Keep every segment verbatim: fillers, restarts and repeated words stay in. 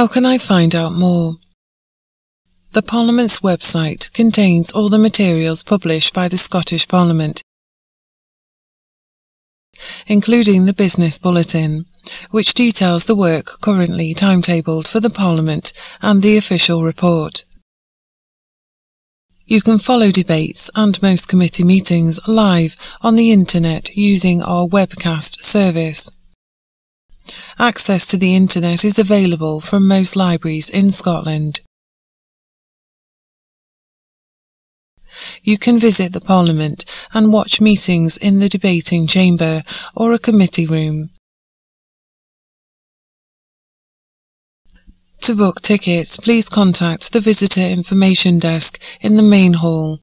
How can I find out more? The Parliament's website contains all the materials published by the Scottish Parliament, including the Business Bulletin, which details the work currently timetabled for the Parliament and the official report. You can follow debates and most committee meetings live on the internet using our webcast service. Access to the internet is available from most libraries in Scotland. You can visit the Parliament and watch meetings in the debating chamber or a committee room. To book tickets, please contact the Visitor Information Desk in the main hall.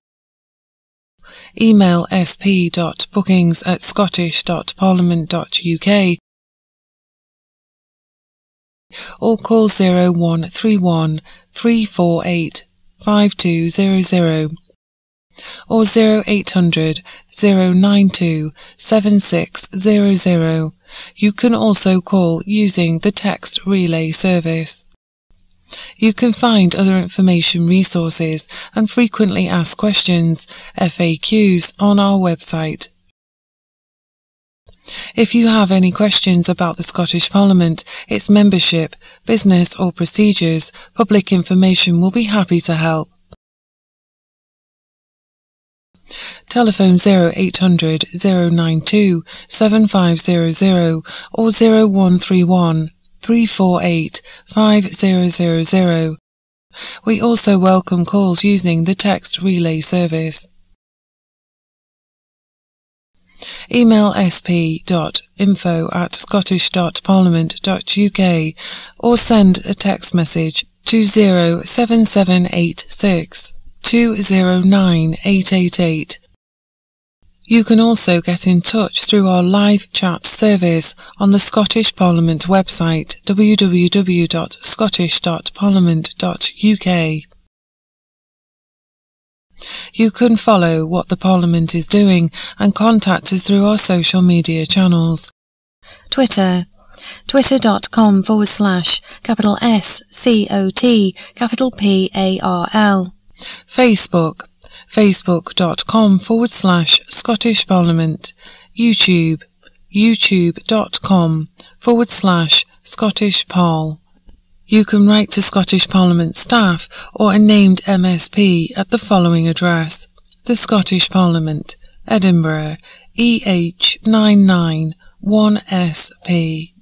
Email s p dot bookings at scottish dot parliament dot u k or call zero one three one, three four eight, five two zero zero or zero eight hundred, zero nine two, seven six zero zero. You can also call using the text relay service. You can find other information resources and frequently asked questions, F A Qs, on our website. If you have any questions about the Scottish Parliament, its membership, business or procedures, Public Information will be happy to help. Telephone zero eight hundred, zero nine two, seven five zero zero or zero one three one, three four eight, five zero zero zero. We also welcome calls using the text relay service. Email s p dot info at scottish dot parliament dot u k or send a text message to zero seven seven eight six, two zero nine, eight eight eight. You can also get in touch through our live chat service on the Scottish Parliament website w w w dot scottish dot parliament dot u k. You can follow what the Parliament is doing and contact us through our social media channels. Twitter. Twitter.com forward slash capital S C O T capital P A R L. Facebook. Facebook.com forward slash Scottish Parliament. YouTube. YouTube.com forward slash Scottish Parl. You can write to Scottish Parliament staff or a named M S P at the following address: The Scottish Parliament, Edinburgh, E H nine nine one S P.